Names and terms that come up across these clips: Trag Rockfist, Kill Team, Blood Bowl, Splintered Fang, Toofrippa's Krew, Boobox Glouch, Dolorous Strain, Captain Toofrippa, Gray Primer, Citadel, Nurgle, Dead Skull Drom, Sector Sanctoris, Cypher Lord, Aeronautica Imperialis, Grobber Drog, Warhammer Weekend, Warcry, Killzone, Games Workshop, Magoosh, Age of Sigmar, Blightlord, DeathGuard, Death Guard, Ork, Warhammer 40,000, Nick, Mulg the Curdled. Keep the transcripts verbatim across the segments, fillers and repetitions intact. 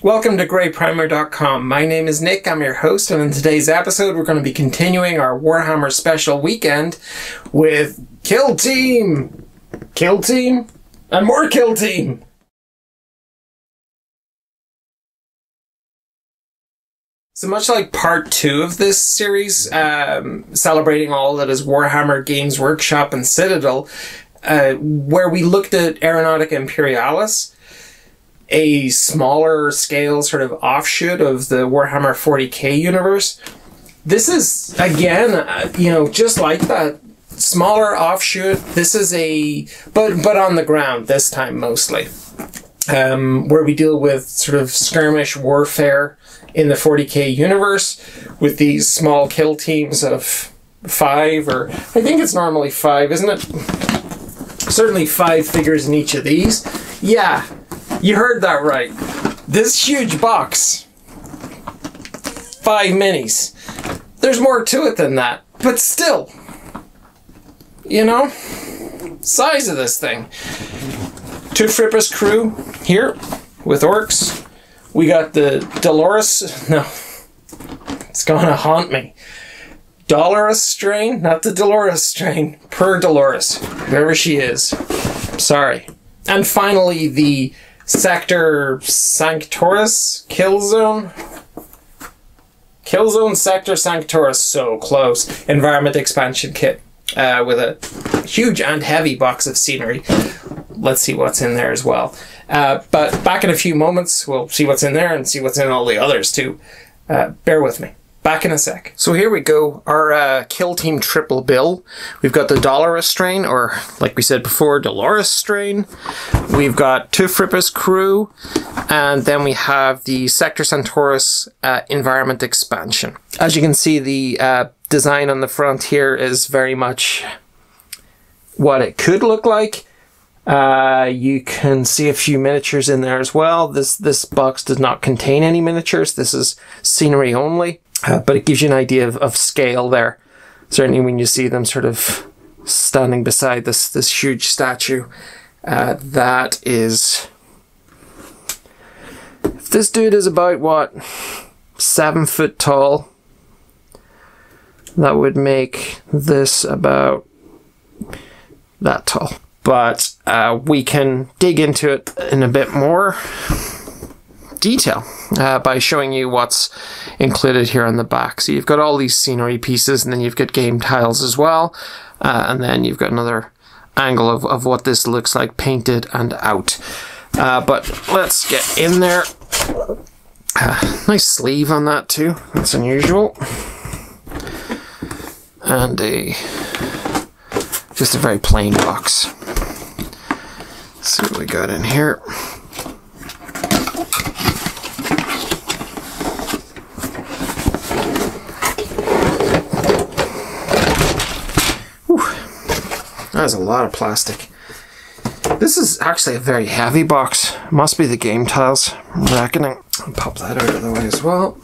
Welcome to grey primer dot com. My name is Nick, I'm your host, and in today's episode we're going to be continuing our Warhammer special weekend with Kill Team, Kill Team, and more Kill Team! So much like part two of this series, um, celebrating all that is Warhammer, Games Workshop, and Citadel, uh, where we looked at Aeronautica Imperialis, a smaller scale sort of offshoot of the Warhammer forty K universe. This is, again, uh, you know, just like that smaller offshoot. This is a, but, but on the ground this time mostly, um, where we deal with sort of skirmish warfare in the forty K universe with these small kill teams of five, or I think it's normally five, isn't it? Certainly five figures in each of these. Yeah. You heard that right. This huge box, five minis. There's more to it than that, but still, you know, size of this thing. Toofrippa's Krew here with orcs. We got the Dolorous, no, it's gonna haunt me. Dolorous Strain, not the Dolorous Strain, per Dolorous, whoever she is, sorry. And finally the Sector Sanctoris, Killzone, Killzone Sector Sanctoris, so close, Environment Expansion Kit, uh, with a huge and heavy box of scenery. Let's see what's in there as well. Uh, but back in a few moments, we'll see what's in there and see what's in all the others too. Uh, bear with me. Back in a sec. So here we go, our uh, Kill Team triple bill. We've got the Dolorous Strain, or like we said before, Dolorous Strain. We've got Toofrippa's Krew, and then we have the Sector Sanctoris uh, Environment Expansion. As you can see, the uh, design on the front here is very much what it could look like. Uh, you can see a few miniatures in there as well. This, this box does not contain any miniatures. This is scenery only. Uh, but it gives you an idea of, of scale there, certainly when you see them sort of standing beside this this huge statue. Uh, that is, if this dude is about, what, seven foot tall, that would make this about that tall. But uh, we can dig into it in a bit more detail uh, by showing you what's included here on the back. So you've got all these scenery pieces, and then you've got game tiles as well, uh, and then you've got another angle of, of what this looks like painted and out. Uh, but let's get in there. Uh, nice sleeve on that too, that's unusual. And a just a very plain box. Let's see what we got in here. That is a lot of plastic. This is actually a very heavy box. Must be the game tiles, I'm reckoning. I'll pop that out of the way as well.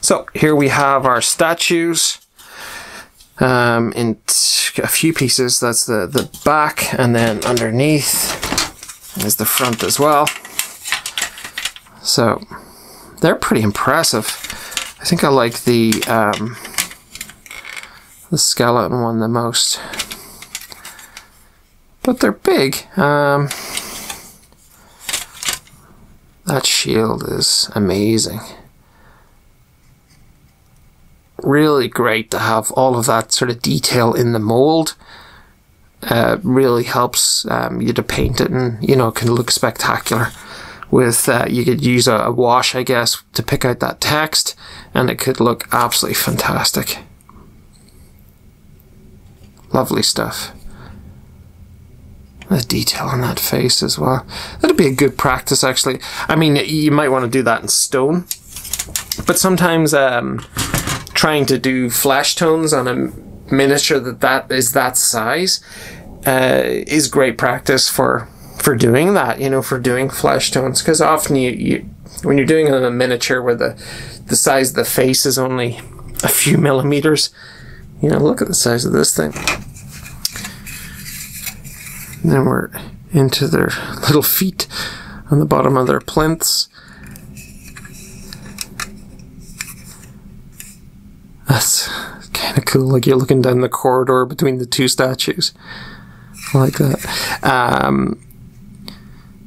So here we have our statues um, in a few pieces. That's the, the back, and then underneath is the front as well. So they're pretty impressive. I think I like the um, the skeleton one the most, but they're big. Um, that shield is amazing. Really great to have all of that sort of detail in the mold. Uh, really helps um, you to paint it, and you know, it can look spectacular. With uh, you could use a, a wash, I guess, to pick out that text, and it could look absolutely fantastic. Lovely stuff. The detail on that face as well. That'd be a good practice, actually. I mean, you might want to do that in stone, but sometimes um, trying to do flesh tones on a miniature that, that is that size uh, is great practice for, for doing that, you know, for doing flesh tones. Because often you, you, when you're doing a miniature where the, the size of the face is only a few millimeters, you know, look at the size of this thing. And then we're into their little feet on the bottom of their plinths. That's kind of cool, like you're looking down the corridor between the two statues. I like that. Um,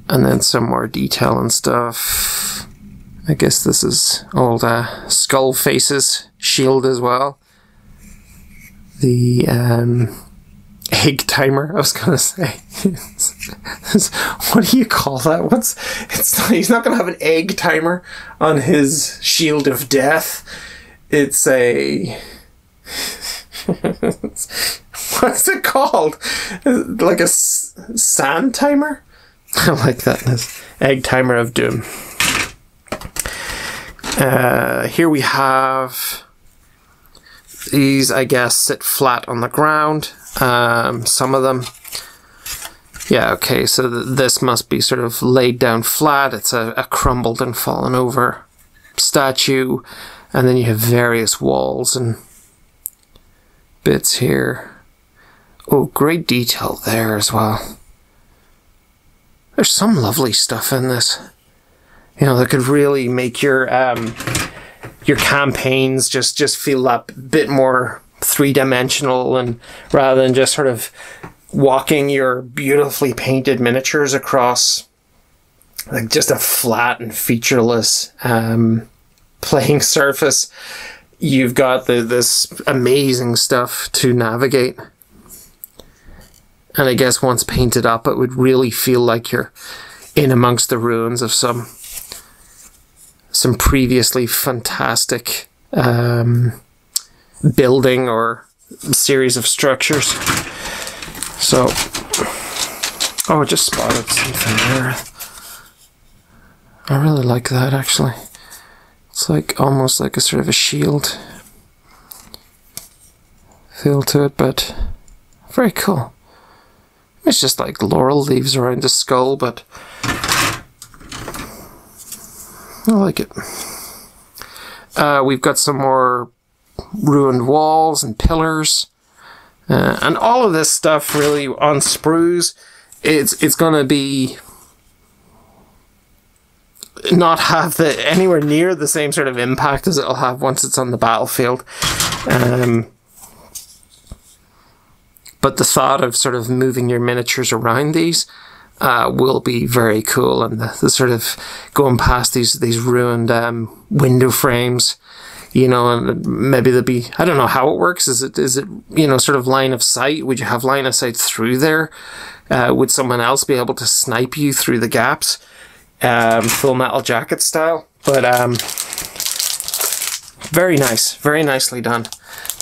and then some more detail and stuff. I guess this is old uh, Skull Face's shield as well. The um, egg timer, I was gonna say. What do you call that? What's it's not, he's not gonna have an egg timer on his shield of death. It's a what's it called? Like a s sand timer? I like that. That's egg timer of doom. Uh, here we have these. I guess sit flat on the ground. Um, some of them. Yeah. Okay. So th this must be sort of laid down flat. It's a, a crumbled and fallen over statue, and then you have various walls and bits here. Oh, great detail there as well. There's some lovely stuff in this. You know, that could really make your um, your campaigns just, just feel a bit more three-dimensional, and rather than just sort of walking your beautifully painted miniatures across like just a flat and featureless um, playing surface, you've got the, this amazing stuff to navigate. And I guess once painted up, it would really feel like you're in amongst the ruins of some some previously fantastic um, building or series of structures. So, oh, I just spotted something there. I really like that, actually. It's like almost like a sort of a shield feel to it, but very cool. It's just like laurel leaves around the skull, but I like it. Uh, we've got some more ruined walls and pillars, uh, and all of this stuff really on sprues. It's it's gonna be not have the anywhere near the same sort of impact as it'll have once it's on the battlefield. Um, But the thought of sort of moving your miniatures around these uh, will be very cool, and the, the sort of going past these these ruined um, window frames, you know, and maybe there'll be, I don't know how it works. Is it is it you know sort of line of sight? Would you have line of sight through there? Uh, would someone else be able to snipe you through the gaps, um, Full Metal Jacket style? But um, very nice, very nicely done.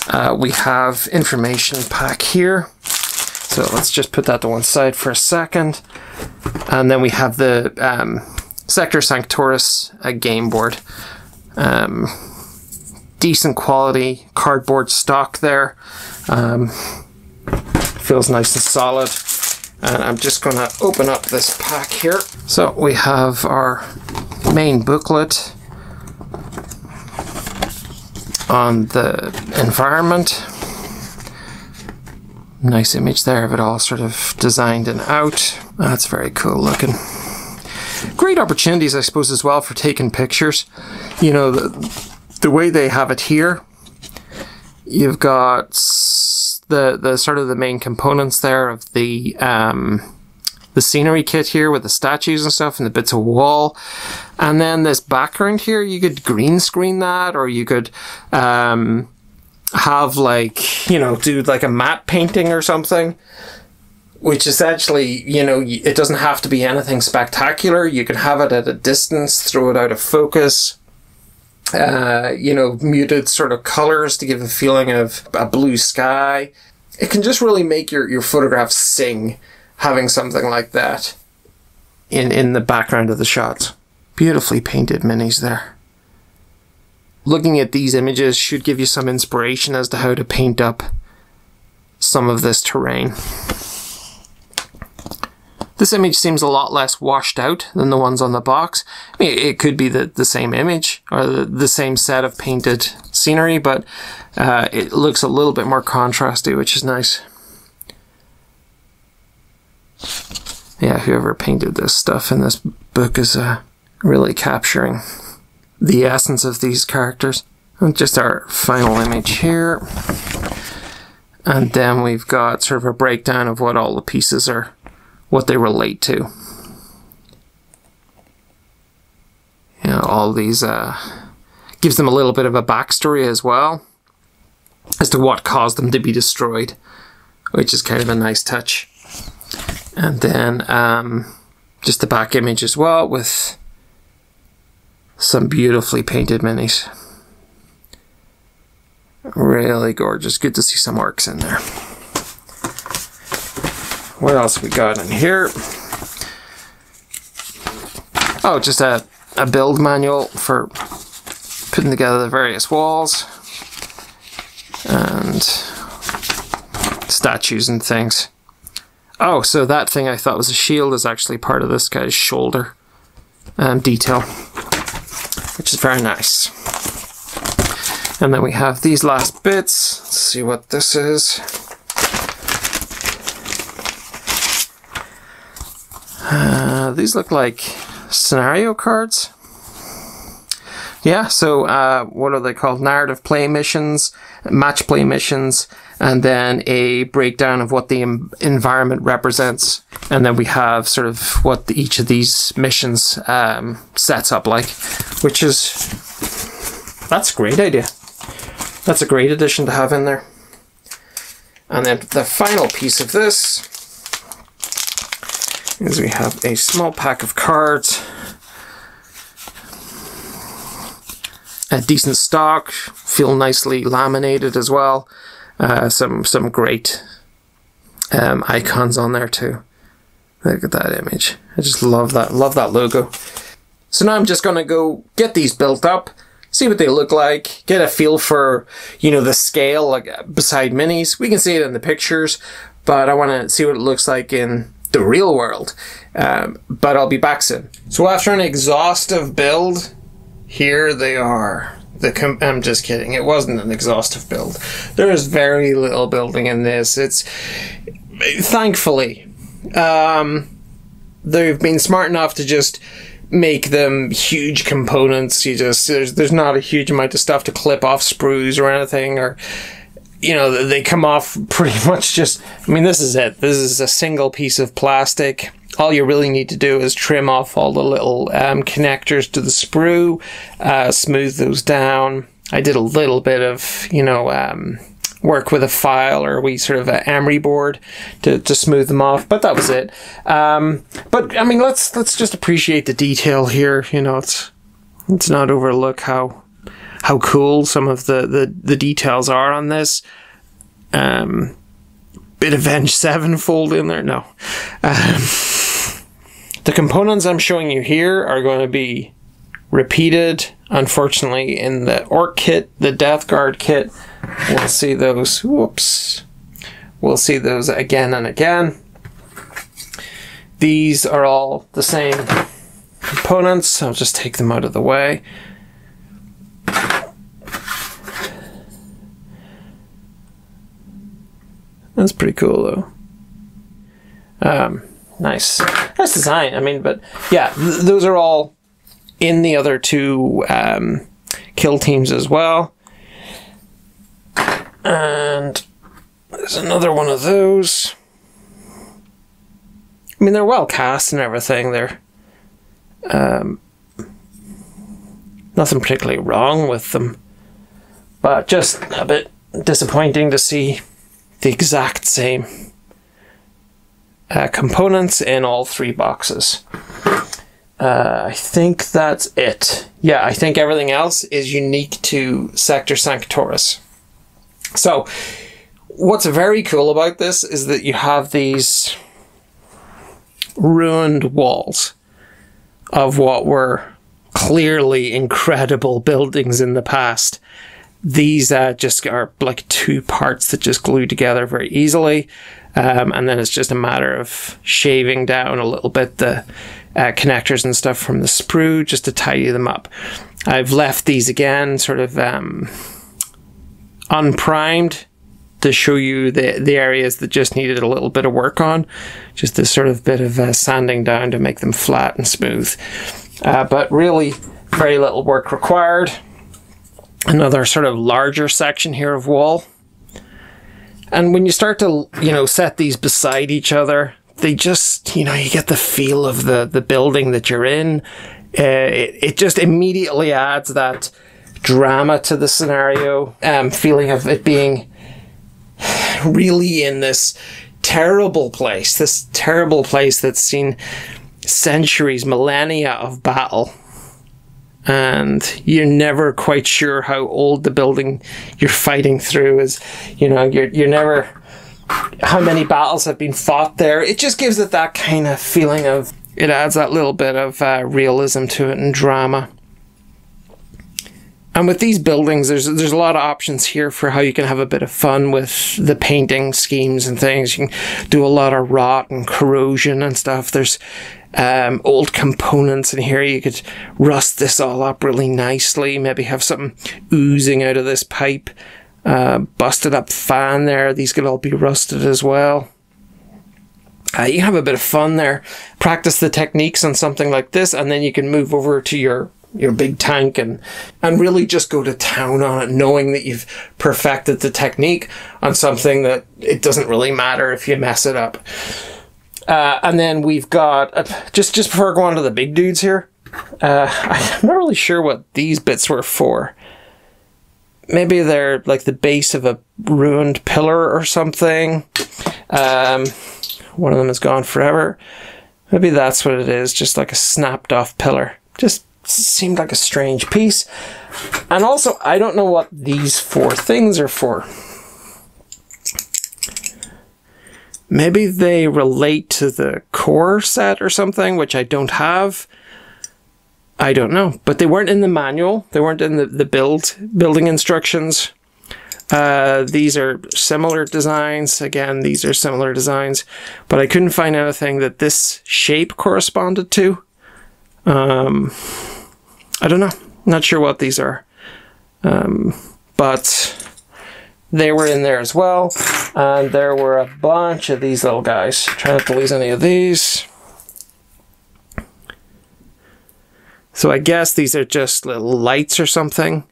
Uh, we have information pack here, so let's just put that to one side for a second, and then we have the um, Sector Sanctoris uh, game board. Um, decent quality cardboard stock there, um, feels nice and solid, and I'm just going to open up this pack here. So we have our main booklet on the environment. Nice image there of it all sort of designed and out. That's very cool looking. Great opportunities, I suppose, as well for taking pictures. You know, the, the way they have it here, you've got the, the sort of the main components there of the, um, the scenery kit here with the statues and stuff and the bits of wall. And then this background here, you could green screen that, or you could um, have like, you know, do like a matte painting or something, which essentially, you know, it doesn't have to be anything spectacular. You could have it at a distance, throw it out of focus, uh, you know, muted sort of colors to give a feeling of a blue sky. It can just really make your, your photographs sing, having something like that in, in the background of the shots. Beautifully painted minis there. Looking at these images should give you some inspiration as to how to paint up some of this terrain. This image seems a lot less washed out than the ones on the box. I mean, it could be the, the same image or the, the same set of painted scenery, but uh, it looks a little bit more contrasty, which is nice. yeah, whoever painted this stuff in this book is uh, really capturing the essence of these characters. And just our final image here. And then we've got sort of a breakdown of what all the pieces are, what they relate to. You know, all these, uh, gives them a little bit of a backstory as well, as to what caused them to be destroyed, which is kind of a nice touch. And then um, just the back image as well, with some beautifully painted minis. Really gorgeous. Good to see some orcs in there. What else we got in here? Oh, just a, a build manual for putting together the various walls and statues and things. Oh, so that thing I thought was a shield is actually part of this guy's shoulder um, detail, which is very nice. And then we have these last bits. Let's see what this is. Uh, these look like scenario cards. Yeah, so uh, what are they called? Narrative play missions, match play missions, and then a breakdown of what the environment represents. And then we have sort of what the, each of these missions um, sets up like, which is, that's a great idea. That's a great addition to have in there. And then the final piece of this is we have a small pack of cards. A decent stock, feel nicely laminated as well. Uh, some some great um, icons on there too. Look at that image. I just love that. Love that logo. So now I'm just gonna go get these built up, see what they look like, get a feel for, you know, the scale, like beside minis. We can see it in the pictures, but I want to see what it looks like in the real world. Um, but I'll be back soon. So after an exhaustive build, here they are. The com I'm just kidding. It wasn't an exhaustive build. There is very little building in this. It's thankfully um, they've been smart enough to just make them huge components. You just there's there's not a huge amount of stuff to clip off sprues or anything, or you know they come off pretty much just. I mean, this is it. This is a single piece of plastic. All you really need to do is trim off all the little um, connectors to the sprue, uh, smooth those down. I did a little bit of, you know, um, work with a file or we sort of an emery board to, to smooth them off, but that was it. Um, but I mean, let's let's just appreciate the detail here. You know, it's let's not overlook how how cool some of the the, the details are on this. Um, bit of Avenged Sevenfold in there, no. Um, The components I'm showing you here are going to be repeated, unfortunately, in the Orc kit, the DeathGuard kit. We'll see those, whoops, we'll see those again and again. These are all the same components. I'll just take them out of the way. That's pretty cool, though. Um, Nice. Nice design. I mean, but yeah, th those are all in the other two um, kill teams as well. And there's another one of those. I mean, they're well cast and everything. They're um, nothing particularly wrong with them, but just a bit disappointing to see the exact same Uh, components in all three boxes. Uh, I think that's it. Yeah, I think everything else is unique to Sector Sanctoris. So, what's very cool about this is that you have these ruined walls of what were clearly incredible buildings in the past. These uh, just are like two parts that just glue together very easily. Um, and then it's just a matter of shaving down a little bit the uh, connectors and stuff from the sprue just to tidy them up. I've left these again sort of um, unprimed to show you the, the areas that just needed a little bit of work on, just this sort of bit of uh, sanding down to make them flat and smooth. Uh, but really, very little work required. Another sort of larger section here of wall. And when you start to, you know, set these beside each other, they just, you know, you get the feel of the, the building that you're in. Uh, it, it just immediately adds that drama to the scenario, um, feeling of it being really in this terrible place, this terrible place that's seen centuries, millennia of battle. And you're never quite sure how old the building you're fighting through is. You know, you're, you're never... how many battles have been fought there. It just gives it that kind of feeling of... it adds that little bit of uh, realism to it and drama. And with these buildings, there's there's a lot of options here for how you can have a bit of fun with the painting schemes and things. You can do a lot of rot and corrosion and stuff. There's um, old components in here. You could rust this all up really nicely. Maybe have something oozing out of this pipe. Uh, busted up fan there. These could all be rusted as well. Uh, you have a bit of fun there. Practice the techniques on something like this, and then you can move over to your your big tank and and really just go to town on it, knowing that you've perfected the technique on something that it doesn't really matter if you mess it up. Uh, and then we've got uh, just just before going to the big dudes here, uh, I'm not really sure what these bits were for. Maybe they're like the base of a ruined pillar or something. Um, one of them is gone forever. Maybe that's what it is, just like a snapped off pillar. Just seemed like a strange piece. And also, I don't know what these four things are for. Maybe they relate to the core set or something, which I don't have. I don't know, but they weren't in the manual. They weren't in the, the build building instructions. Uh, these are similar designs. Again, these are similar designs, but I couldn't find anything that this shape corresponded to. Um, I don't know. Not sure what these are, um, but they were in there as well. And there were a bunch of these little guys. Try not to lose any of these. So I guess these are just little lights or something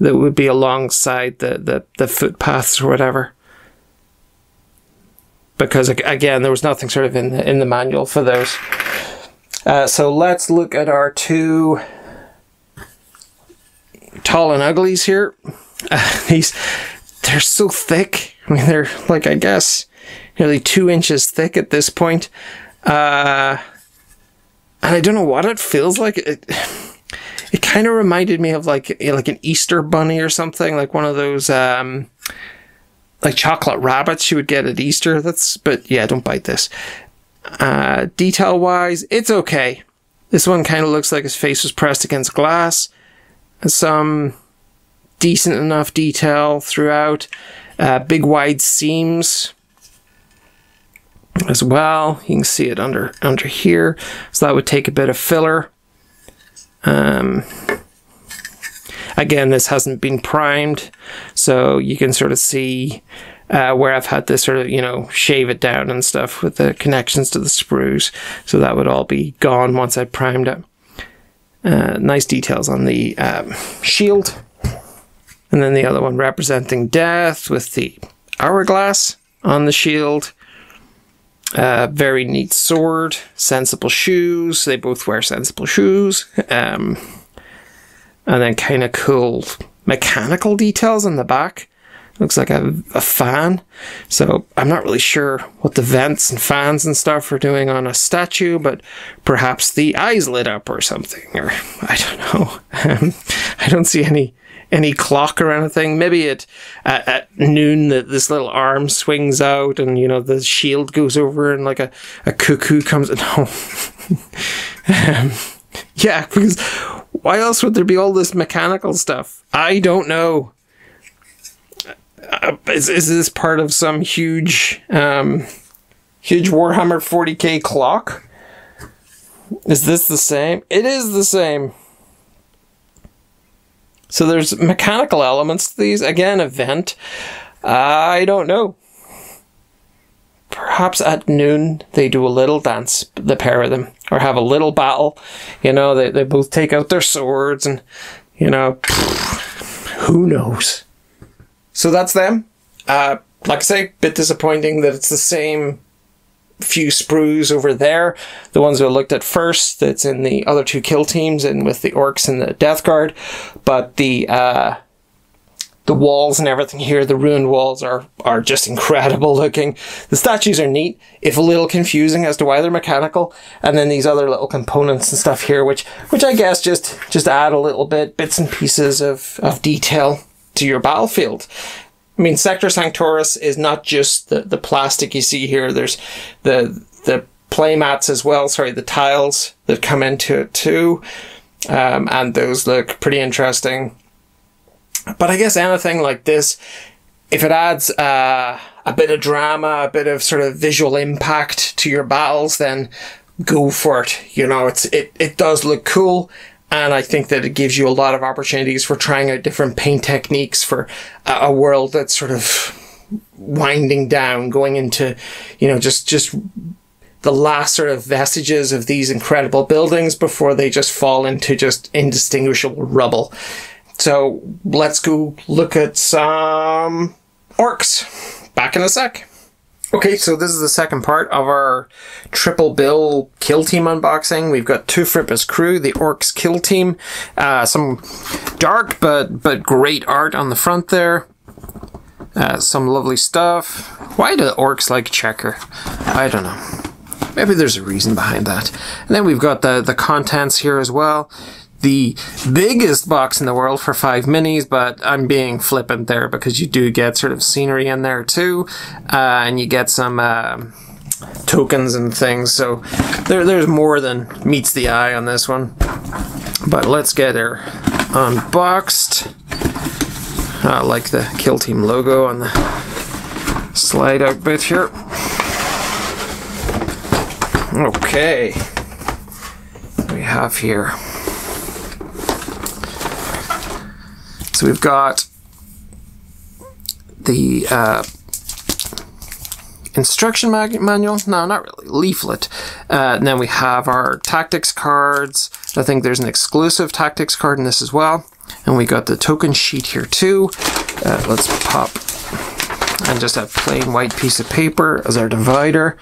that would be alongside the, the, the footpaths or whatever. Because again, there was nothing sort of in the, in the manual for those. Uh, so let's look at our two tall and uglies here. Uh, these, they're so thick. I mean, they're like, I guess, nearly two inches thick at this point. Uh... And I don't know what it feels like. It, it kind of reminded me of like like an Easter bunny or something, like one of those um, like chocolate rabbits you would get at Easter. That's but yeah, don't bite this. Uh, detail wise, it's okay. This one kind of looks like his face was pressed against glass. Some decent enough detail throughout. Uh, big wide seams as well. You can see it under under here, so that would take a bit of filler. Um, again, this hasn't been primed, so you can sort of see uh, where I've had to sort of, you know, shave it down and stuff with the connections to the sprues, so that would all be gone once I primed it. Uh, nice details on the um, shield, and then the other one representing death with the hourglass on the shield. Uh, very neat sword, sensible shoes. They both wear sensible shoes. Um, and then kind of cool mechanical details in the back. Looks like a, a fan. So I'm not really sure what the vents and fans and stuff are doing on a statue, but perhaps the eyes lit up or something, or I don't know. Um, I don't see any any clock or anything. Maybe at, at, at noon that this little arm swings out and, you know, the shield goes over and like a, a cuckoo comes. No. um, yeah, because why else would there be all this mechanical stuff? I don't know. Uh, is, is this part of some huge, um, huge Warhammer forty K clock? Is this the same? It is the same. So there's mechanical elements to these. Again, a vent. I don't know. Perhaps at noon they do a little dance, the pair of them, or have a little battle. You know, they, they both take out their swords and, you know, who knows? So that's them. Uh, like I say, a bit disappointing that it's the same few sprues over there. The ones we looked at first, that's in the other two kill teams and with the orcs and the death guard. But the, uh, the walls and everything here, the ruined walls, are, are just incredible looking. The statues are neat, if a little confusing as to why they're mechanical. And then these other little components and stuff here, which which I guess just, just add a little bit, bits and pieces of, of detail to your battlefield. I mean, Sector Sanctoris is not just the, the plastic you see here. There's the the play mats as well, sorry, the tiles that come into it too. Um, and those look pretty interesting. But I guess anything like this, if it adds uh, a bit of drama, a bit of sort of visual impact to your battles, then go for it. You know, it's it, it does look cool. And I think that it gives you a lot of opportunities for trying out different paint techniques for a, a world that's sort of winding down, going into, you know, just, just the last sort of vestiges of these incredible buildings before they just fall into just indistinguishable rubble. So let's go look at some orcs. Back in a sec. Okay, so this is the second part of our triple bill kill team unboxing. We've got Toofrippa's Krew, the orcs kill team. Uh, some dark but but great art on the front there. Uh, some lovely stuff. Why do orcs like checker? I don't know. Maybe there's a reason behind that. And then we've got the, the contents here as well. The biggest box in the world for five minis, but I'm being flippant there because you do get sort of scenery in there too, uh, and you get some uh, tokens and things, so there, there's more than meets the eye on this one. But let's get her unboxed. I uh, like the Kill Team logo on the slide out bit here. Okay, we have here. So we've got the uh, instruction manual, no, not really, leaflet. Uh, and then we have our tactics cards. I think there's an exclusive tactics card in this as well. And we got the token sheet here too. Uh, let's pop and just a plain white piece of paper as our divider.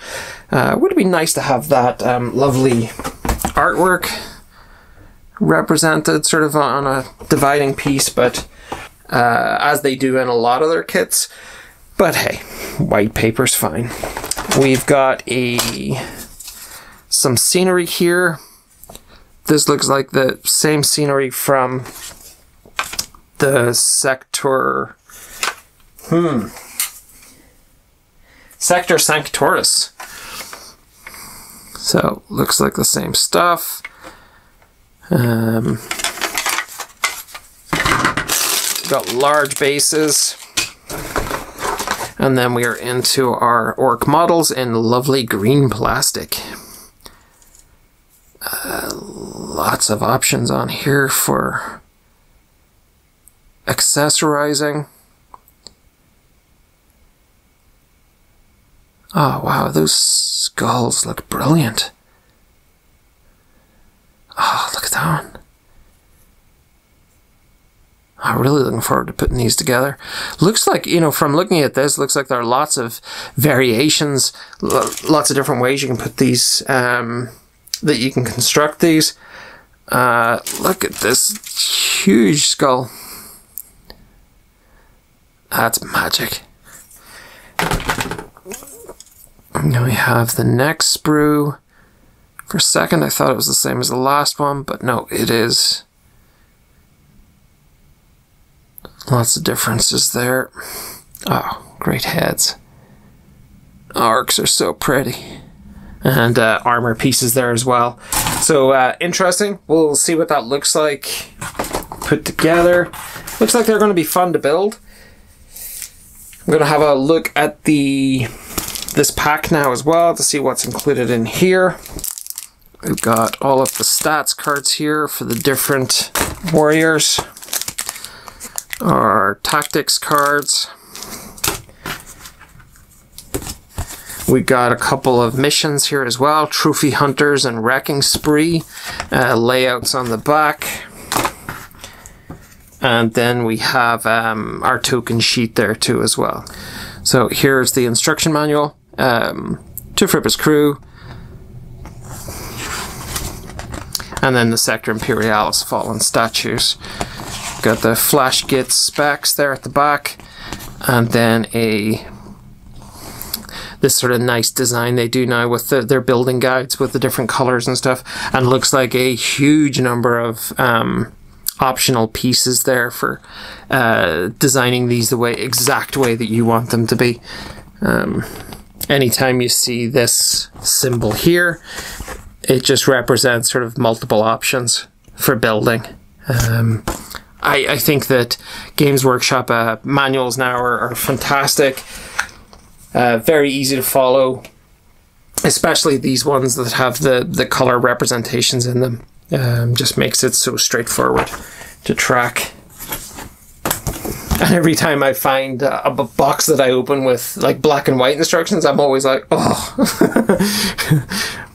Uh, would it be nice to have that um, lovely artwork represented sort of on a dividing piece, but uh, as they do in a lot of their kits. But hey, white paper's fine. We've got a some scenery here. This looks like the same scenery from the Sector hmm Sector Sanctoris, so looks like the same stuff. Um, got large bases, and then we are into our orc models in lovely green plastic. Uh, lots of options on here for accessorizing. Oh wow, those skulls look brilliant. Oh, look at that one. I'm really looking forward to putting these together. Looks like, you know, from looking at this, looks like there are lots of variations, lots of different ways you can put these, um, that you can construct these. Uh, look at this huge skull. That's magic. Now we have the next sprue. For a second, I thought it was the same as the last one, but no, it is. Lots of differences there. Oh, great heads. Orcs are so pretty. And uh, armor pieces there as well. So, uh, interesting. We'll see what that looks like put together. Looks like they're going to be fun to build. I'm going to have a look at the this pack now as well to see what's included in here. We've got all of the stats cards here for the different warriors. Our tactics cards. We got a couple of missions here as well. Trophy Hunters and Wrecking Spree. Uh, layouts on the back. And then we have um, our token sheet there too as well. So here's the instruction manual. Um, Toofrippa's Krew. And then the Sector Imperialis Fallen Statues. Got the Flashgate specs there at the back. And then a... this sort of nice design they do now with the, their building guides with the different colors and stuff. And looks like a huge number of um, optional pieces there for uh, designing these the way exact way that you want them to be. Um, anytime you see this symbol here, it just represents sort of multiple options for building. Um, I, I think that Games Workshop uh, manuals now are, are fantastic. Uh, very easy to follow, especially these ones that have the, the color representations in them. Um, just makes it so straightforward to track. And every time I find a, a box that I open with like black and white instructions, I'm always like, oh.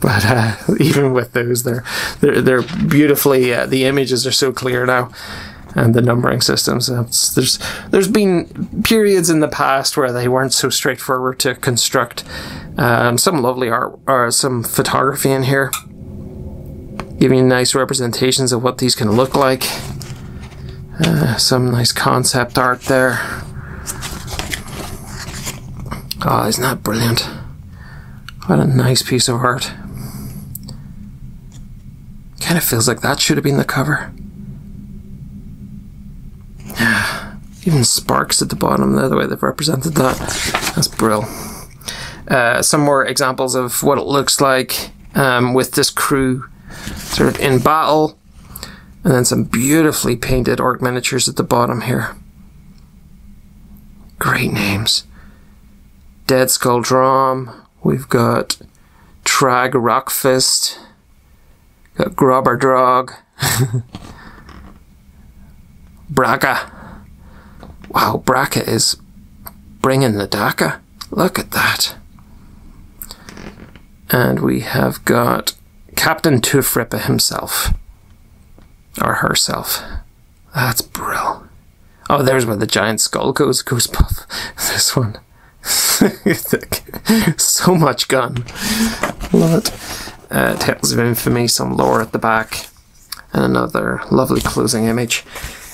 But uh, even with those, they're, they're, they're beautifully, uh, the images are so clear now. And the numbering systems. It's, there's there's been periods in the past where they weren't so straightforward to construct. Um, some lovely art, or some photography in here, giving you nice representations of what these can look like. Uh, some nice concept art there. Oh, isn't that brilliant? What a nice piece of art. Kind of feels like that should have been the cover. Even sparks at the bottom there, the way they've represented that. That's brilliant. Uh, some more examples of what it looks like um, with this crew sort of in battle. And then some beautifully painted orc miniatures at the bottom here. Great names. Dead Skull Drom. We've got Trag Rockfist. Got Grobber Drog. Braga. Wow, Braca is bringing the Daka. Look at that. And we have got Captain Toofrippa himself. Or herself. That's brill. Oh, there's where the giant skull goes. Goes puff. This one. So much gun. Love it. Uh, Tales of Infamy, some lore at the back. And another lovely closing image.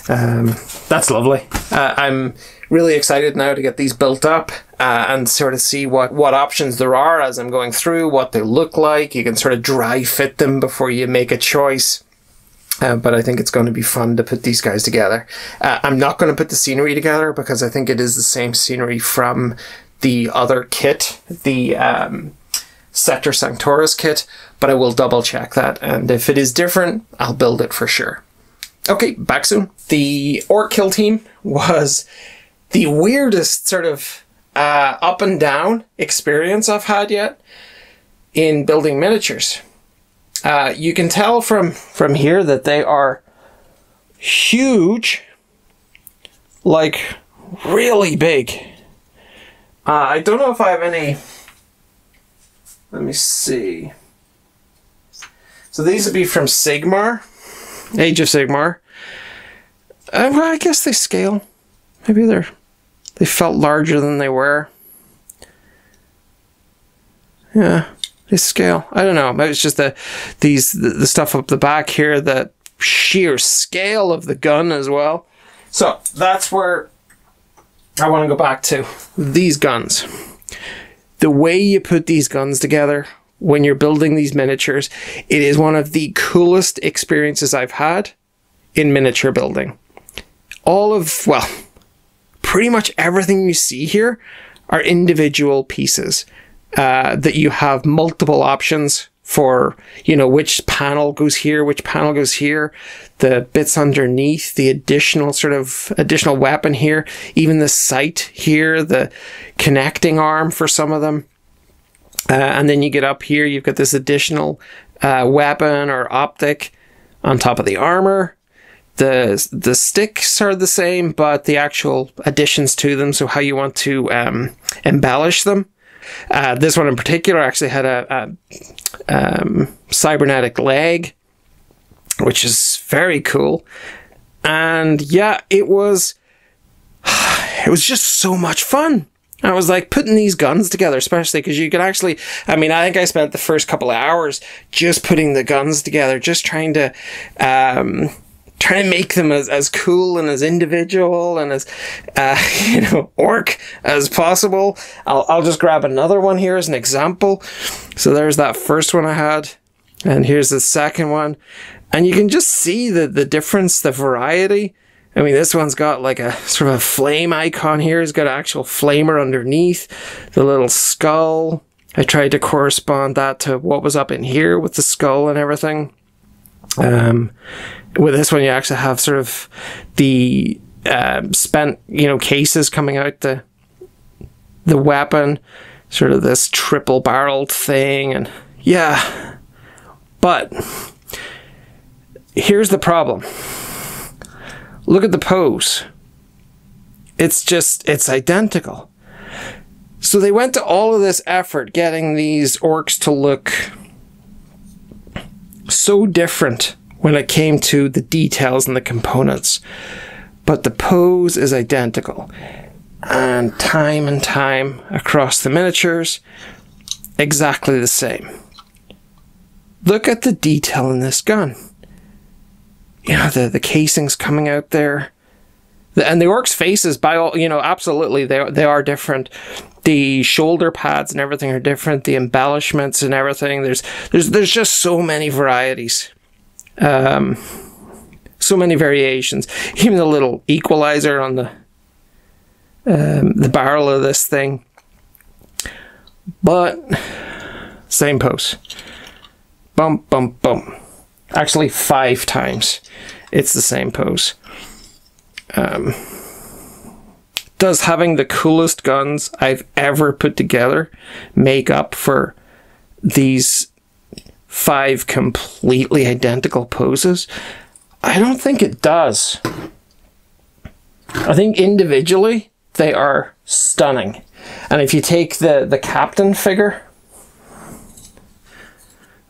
Um, that's lovely. Uh, I'm really excited now to get these built up uh, and sort of see what, what options there are as I'm going through, what they look like. You can sort of dry fit them before you make a choice. Uh, but I think it's going to be fun to put these guys together. Uh, I'm not going to put the scenery together because I think it is the same scenery from the other kit, the um, Sector Sanctoris kit, but I will double check that. And if it is different, I'll build it for sure. Okay, back soon. The Orc Kill Team was the weirdest sort of uh, up and down experience I've had yet in building miniatures. Uh, you can tell from, from here that they are huge, like really big. Uh, I don't know if I have any... Let me see. So these would be from Sigmar. Age of Sigmar. Uh, well, I guess they scale. Maybe they're they felt larger than they were. Yeah, they scale. I don't know. Maybe it's just the these the, the stuff up the back here, the sheer scale of the gun as well. So that's where I want to go back to these guns. The way you put these guns together. When you're building these miniatures, it is one of the coolest experiences I've had in miniature building. All of, well, pretty much everything you see here are individual pieces uh, that you have multiple options for, you know, which panel goes here, which panel goes here, the bits underneath, the additional sort of additional weapon here, even the sight here, the connecting arm for some of them. Uh, and then you get up here, you've got this additional uh, weapon or optic on top of the armor. The, the sticks are the same, but the actual additions to them, so how you want to um, embellish them. Uh, this one in particular actually had a, a um, cybernetic leg, which is very cool. And yeah, it was, it was just so much fun. I was like putting these guns together, especially because you could actually, I mean, I think I spent the first couple of hours just putting the guns together, just trying to, um, trying to make them as, as cool and as individual and as, uh, you know, orc as possible. I'll, I'll just grab another one here as an example. So there's that first one I had, and here's the second one. And you can just see the, the difference, the variety. I mean, this one's got like a sort of a flame icon here. It's got an actual flamer underneath, the little skull. I tried to correspond that to what was up in here with the skull and everything. Um, with this one, you actually have sort of the uh, spent, you know, cases coming out the the weapon, sort of this triple barreled thing, and yeah, but. Here's the problem. Look at the pose. It's just, it's identical. So they went to all of this effort getting these orcs to look so different when it came to the details and the components. But the pose is identical. And time and time across the miniatures, exactly the same. Look at the detail in this gun. You know, the, the casings coming out there. The, and the orcs' faces, by all, you know, absolutely, they, they are different. The shoulder pads and everything are different. The embellishments and everything. There's, there's, there's just so many varieties. Um, so many variations. Even the little equalizer on the, um, the barrel of this thing. But, same pose. Bump, bump, bump. Actually, five times. It's the same pose. Um, does having the coolest guns I've ever put together make up for these five completely identical poses? I don't think it does. I think individually, they are stunning. And if you take the, the captain figure,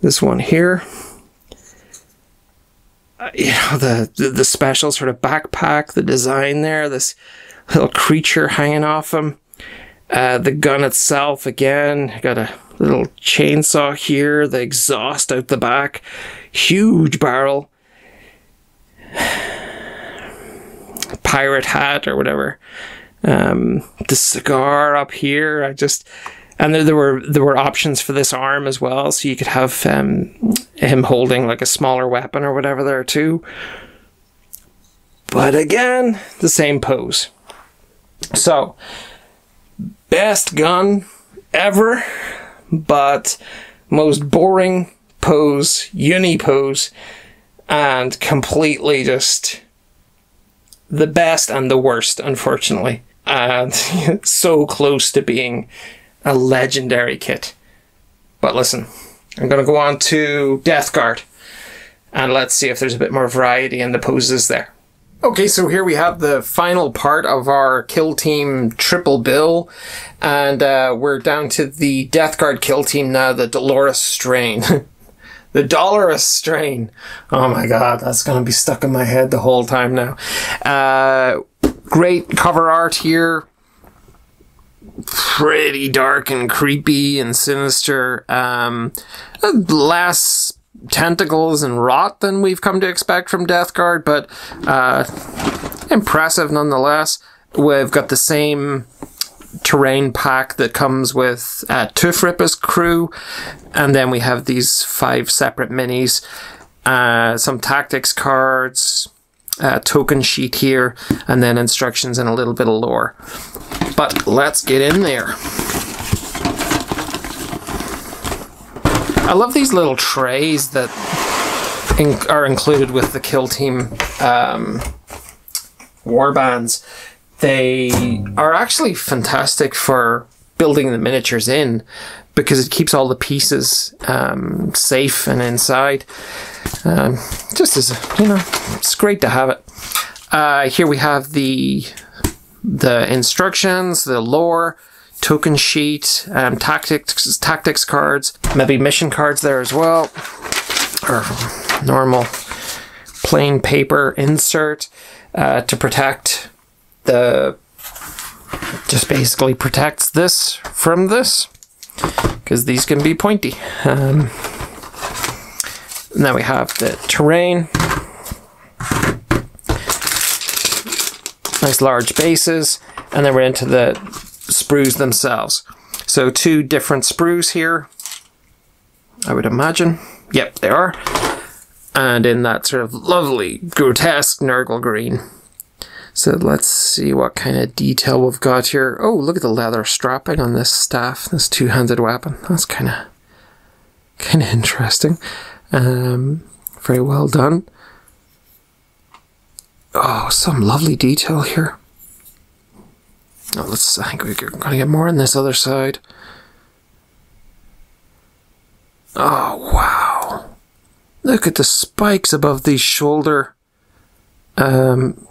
this one here, you know, the, the the special sort of backpack, the design there, this little creature hanging off him. Uh, the gun itself, again, got a little chainsaw here, the exhaust out the back, huge barrel, pirate hat or whatever. Um, the cigar up here, I just... And there, there were there were options for this arm as well, so you could have um, him holding like a smaller weapon or whatever there too. But again, the same pose. So, best gun ever, but most boring pose, uni pose, and completely just the best and the worst, unfortunately. And so close to being a legendary kit. But listen, I'm going to go on to DeathGuard, and let's see if there's a bit more variety in the poses there. Okay, so here we have the final part of our Kill Team triple bill, and uh, we're down to the DeathGuard Kill Team now, the Dolorous Strain. The Dolorous Strain. Oh my god, that's going to be stuck in my head the whole time now. Uh, great cover art here. Pretty dark and creepy and sinister. Um, less tentacles and rot than we've come to expect from DeathGuard, but uh, impressive nonetheless. We've got the same terrain pack that comes with uh, Toofrippa's Krew, and then we have these five separate minis, uh, some tactics cards, Uh, token sheet here, and then instructions and a little bit of lore. But let's get in there. I love these little trays that in are included with the Kill Team um, warbands. They are actually fantastic for building the miniatures in, because it keeps all the pieces um, safe and inside. Um, just as, you know, it's great to have it. Uh, here we have the the instructions, the lore. token sheet, um, tactics tactics cards, maybe mission cards there as well, or normal plain paper insert uh, to protect the, just basically protects this from this, because these can be pointy. Um, now we have the terrain. Nice large bases, and then we're into the sprues themselves. So two different sprues here, I would imagine. Yep, they are. And in that sort of lovely, grotesque Nurgle green. So let's see what kind of detail we've got here. Oh, look at the leather strapping on this staff, this two-handed weapon. That's kind of kind of interesting. Um, very well done. Oh, some lovely detail here. Oh, let's, I think we're going to get more on this other side. Oh, wow. Look at the spikes above the shoulder, um,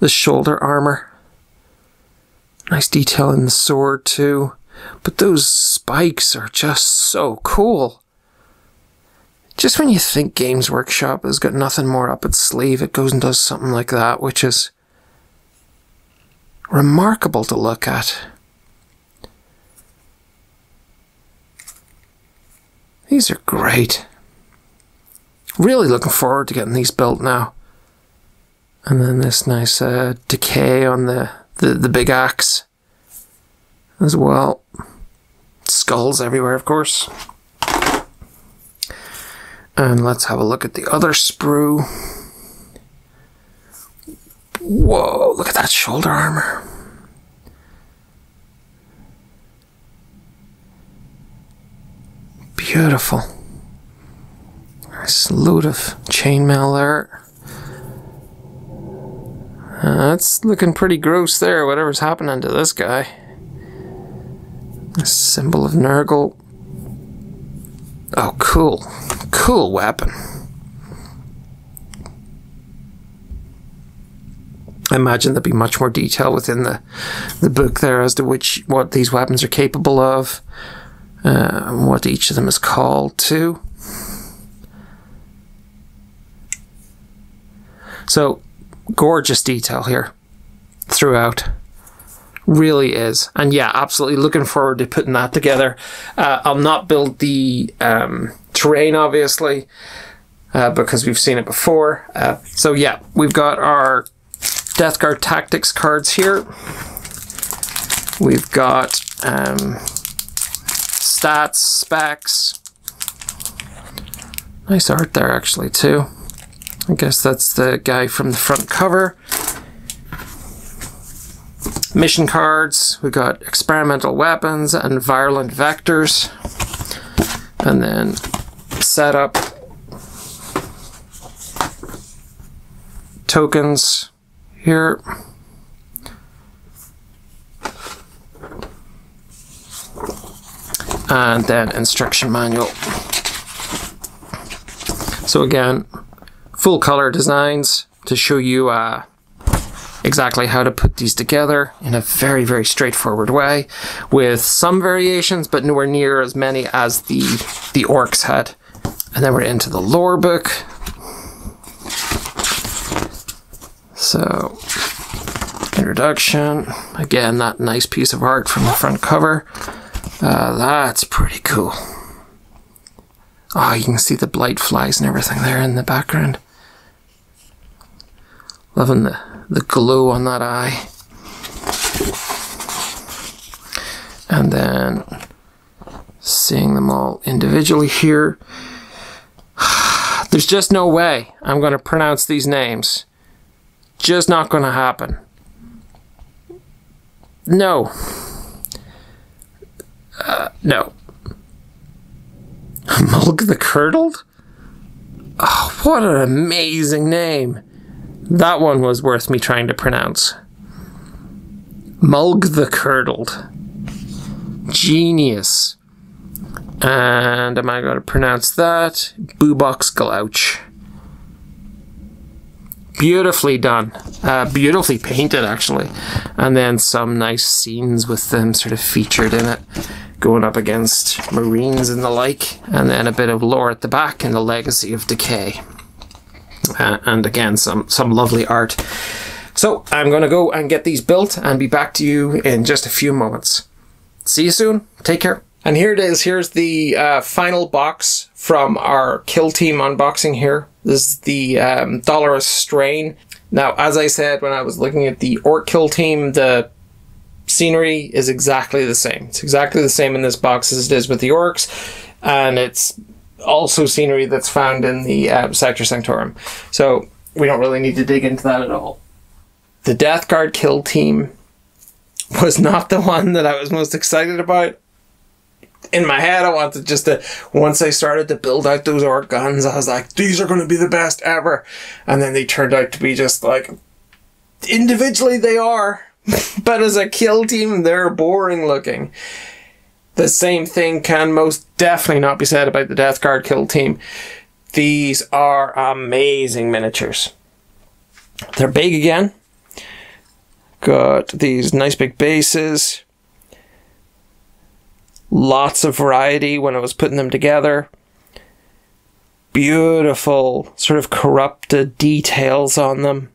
the shoulder armor. Nice detail in the sword too. But those spikes are just so cool. Just when you think Games Workshop has got nothing more up its sleeve, it goes and does something like that, which is remarkable to look at. These are great. Really looking forward to getting these built now. And then this nice uh, decay on the, the, the big axe as well. Skulls everywhere, of course. And let's have a look at the other sprue. Whoa, look at that shoulder armor. Beautiful. Nice load of chainmail there. Uh, that's looking pretty gross there, whatever's happening to this guy. A symbol of Nurgle. Oh, cool. Cool weapon. I imagine there'll be much more detail within the, the book there as to which what these weapons are capable of, uh, and what each of them is called too. So, gorgeous detail here throughout. Really is. And yeah, absolutely looking forward to putting that together. Uh, I'll not build the um, terrain, obviously, uh, because we've seen it before. Uh, so yeah, we've got our DeathGuard Tactics cards here. We've got um, stats, specs. Nice art there, actually, too. I guess that's the guy from the front cover. Mission cards, we've got experimental weapons and virulent vectors, and then setup, tokens here, and then instruction manual. So again, full color designs to show you uh, exactly how to put these together in a very, very straightforward way, with some variations, but nowhere near as many as the, the orcs had. And then we're into the lore book. So, introduction. Again, that nice piece of art from the front cover. Uh, that's pretty cool. Oh, you can see the blight flies and everything there in the background. Loving the the glow on that eye. And then seeing them all individually here. There's just no way I'm going to pronounce these names. Just not going to happen. No. Uh, no. Mulg the Curdled? Oh, what an amazing name. That one was worth me trying to pronounce. Mulg the Curdled. Genius. And am I going to pronounce that? Boobox Glouch. beautifully done, uh, beautifully painted actually, and then some nice scenes with them sort of featured in it, going up against Marines and the like, and then a bit of lore at the back and the legacy of decay, uh, and again some some lovely art. So I'm gonna go and get these built and be back to you in just a few moments. See you soon, take care. And here it is, here's the uh, final box from our Kill Team unboxing here. This is the um, Dolorous Strain. Now, as I said when I was looking at the Orc Kill Team, the scenery is exactly the same. It's exactly the same in this box as it is with the Orcs, and it's also scenery that's found in the um, Sector Sanctorum. So we don't really need to dig into that at all. The DeathGuard Kill Team was not the one that I was most excited about. In my head, I wanted just to, once I started to build out those orc guns, I was like, these are going to be the best ever. And then they turned out to be just like, individually they are, but as a kill team, they're boring looking. The same thing can most definitely not be said about the DeathGuard Kill Team. These are amazing miniatures. They're big again. Got these nice big bases. Lots of variety when I was putting them together. Beautiful sort of corrupted details on them.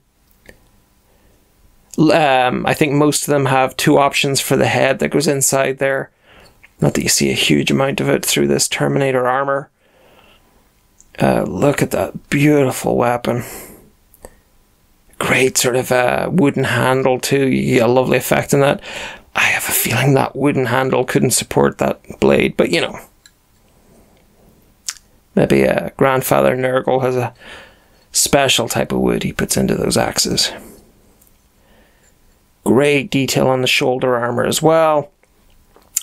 Um, I think most of them have two options for the head that goes inside there. Not that you see a huge amount of it through this Terminator armor. Uh, look at that beautiful weapon. Great sort of uh, wooden handle too. You get a lovely effect in that. I have a feeling that wooden handle couldn't support that blade, but you know. Maybe a grandfather Nurgle has a special type of wood he puts into those axes. Great detail on the shoulder armor as well.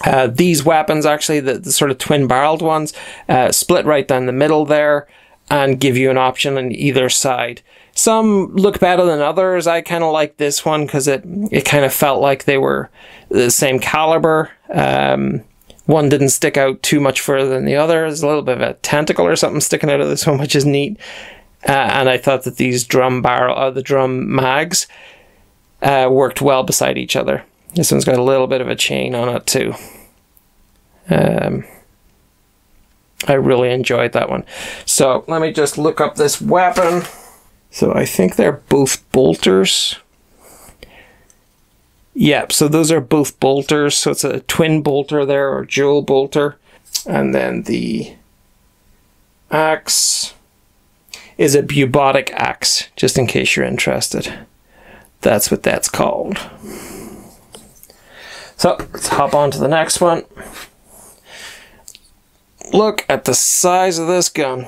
Uh, these weapons actually, the, the sort of twin-barreled ones, uh, split right down the middle there and give you an option on either side. Some look better than others. I kind of like this one because it, it kind of felt like they were the same caliber. Um, one didn't stick out too much further than the other. There's a little bit of a tentacle or something sticking out of this one, which is neat. Uh, and I thought that these drum barrel, uh, the drum mags uh, worked well beside each other. This one's got a little bit of a chain on it too. Um, I really enjoyed that one. So let me just look up this weapon. So I think they're both bolters. Yep, so those are both bolters. So it's a twin bolter there, or dual bolter. And then the axe is a bubotic axe, just in case you're interested. That's what that's called. So let's hop on to the next one. Look at the size of this gun.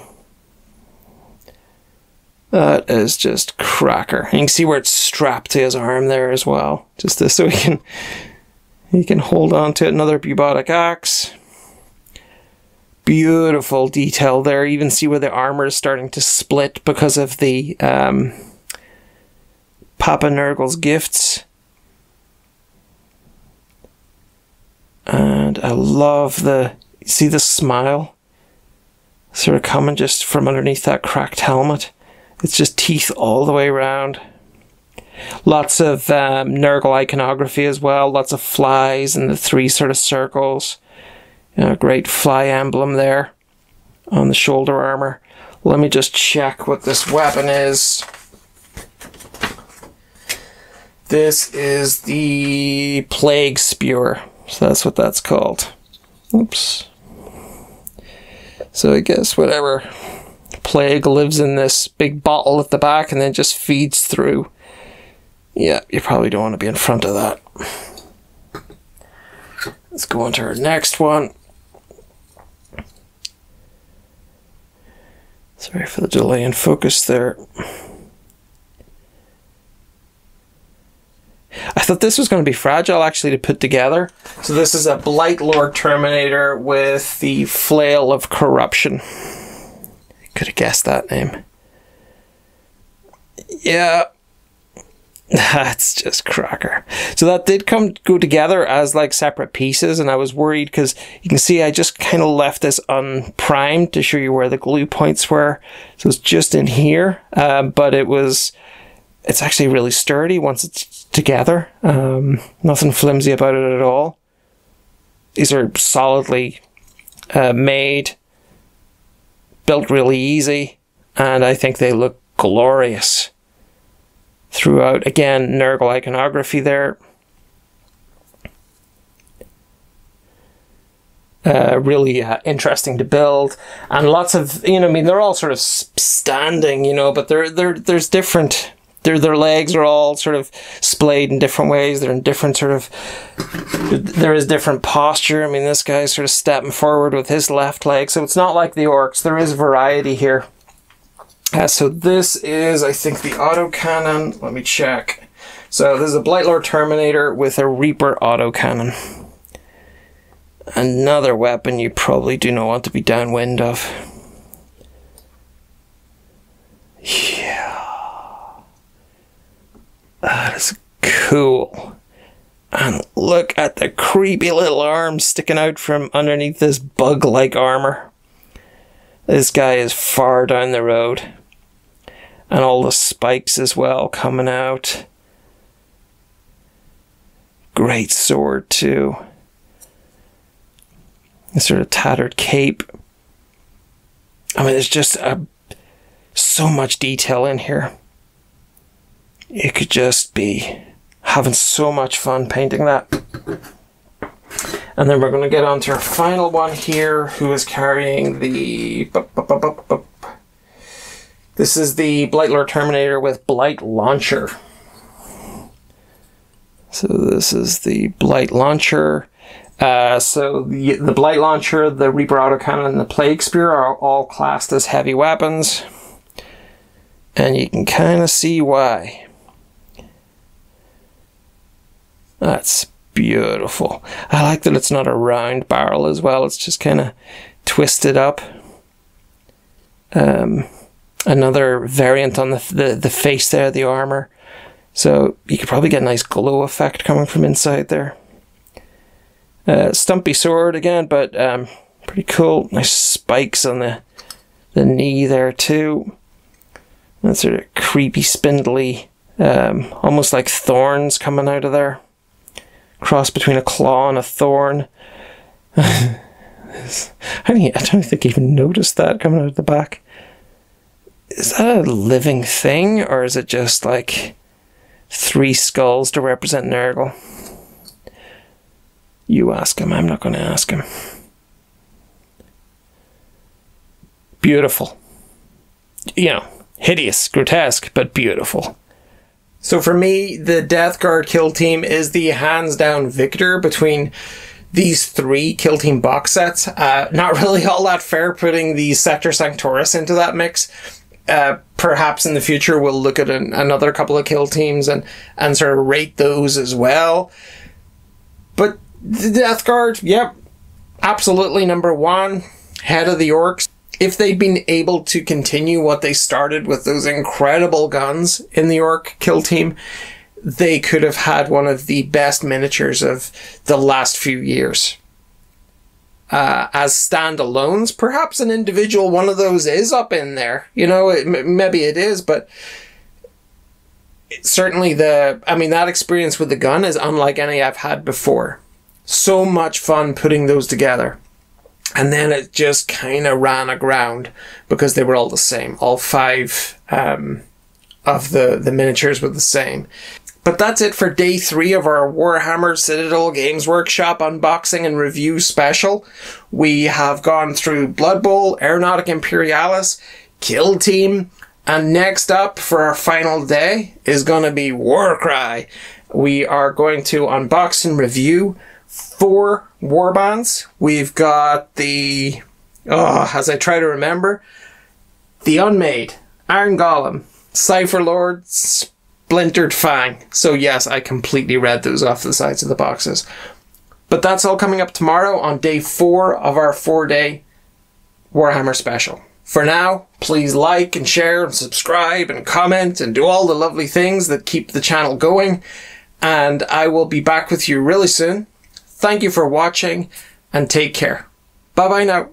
That is just cracker. You can see where it's strapped to his arm there as well. Just this, so he can he can hold on to it. Another bubotic axe. Beautiful detail there. You even see where the armor is starting to split because of the um, Papa Nurgle's gifts. And I love the, see the smile sort of coming just from underneath that cracked helmet. It's just teeth all the way around. Lots of um, Nurgle iconography as well. Lots of flies and the three sort of circles. You know, great fly emblem there on the shoulder armor. Let me just check what this weapon is. This is the Plague Spewer. So that's what that's called. Oops. So I guess whatever plague lives in this big bottle at the back and then just feeds through. Yeah, you probably don't want to be in front of that. Let's go on to our next one. Sorry for the delay in focus there. I thought this was going to be fragile actually to put together. So this is a Blight Lord Terminator with the Flail of Corruption. Could have guessed that name. Yeah. That's just cracker. So that did come go together as like separate pieces, and I was worried because you can see I just kind of left this unprimed to show you where the glue points were. So it's just in here, um, but it was it's actually really sturdy once it's together. Um, nothing flimsy about it at all. These are solidly uh, made, built really easy, and I think they look glorious throughout. Again, Nurgle iconography there. Uh, really uh, interesting to build, and lots of, you know, I mean, they're all sort of standing, you know, but they're, they're, there's different, they're, their legs are all sort of splayed in different ways. They're in different sort of, there is different posture. I mean, this guy's sort of stepping forward with his left leg, so it's not like the orcs. There is variety here. Uh, so this is, I think, the autocannon. Let me check. So this is a Blightlord Terminator with a Reaper autocannon. Another weapon you probably do not want to be downwind of. Yeah. That is cool. And look at the creepy little arms sticking out from underneath this bug-like armor. This guy is far down the road. And all the spikes as well coming out. Great sword too. Sort of tattered cape. I mean, there's just a, so much detail in here. You could just be having so much fun painting that. And then we're going to get on to our final one here, who is carrying the... Bup, bup, bup, bup, bup. This is the Blightlord Terminator with Blight Launcher. So this is the Blight Launcher. Uh, so the, the Blight Launcher, the Reaper Autocannon, and the Plague Spear are all classed as heavy weapons. And you can kind of see why. That's beautiful. I like that it's not a round barrel as well. It's just kind of twisted up. Um, another variant on the, the, the face there, the armor. So you could probably get a nice glow effect coming from inside there. Uh, stumpy sword again, but um, pretty cool. Nice spikes on the the knee there too. That sort of creepy, spindly, um, almost like thorns coming out of there. Cross between a claw and a thorn. I don't, I don't think I even noticed that coming out of the back. Is that a living thing, or is it just like three skulls to represent Nurgle? You ask him, I'm not going to ask him. Beautiful. You know, hideous, grotesque, but beautiful. So for me, the DeathGuard Kill Team is the hands-down victor between these three Kill Team box sets. Uh, not really all that fair putting the Sector Sanctoris into that mix. Uh, perhaps in the future we'll look at an, another couple of Kill Teams and, and sort of rate those as well. But the DeathGuard, yep, absolutely number one, head of the orcs. If they'd been able to continue what they started with those incredible guns in the orc Kill Team, they could have had one of the best miniatures of the last few years. Uh, as standalones, perhaps an individual one of those is up in there. You know, it, maybe it is, but... Certainly the, I mean, that experience with the gun is unlike any I've had before. So much fun putting those together. And then it just kind of ran aground because they were all the same. All five um, of the, the miniatures were the same. But that's it for day three of our Warhammer Citadel Games Workshop unboxing and review special. We have gone through Blood Bowl, Aeronautica Imperialis, Kill Team, and next up for our final day is going to be Warcry. We are going to unbox and review four warbands. We've got the, oh, as I try to remember, the Unmade, Iron Golem, Cypher Lord, Splintered Fang. So yes, I completely read those off the sides of the boxes. But that's all coming up tomorrow on day four of our four-day Warhammer special. For now, please like and share and subscribe and comment and do all the lovely things that keep the channel going. And I will be back with you really soon. Thank you for watching and take care. Bye bye now.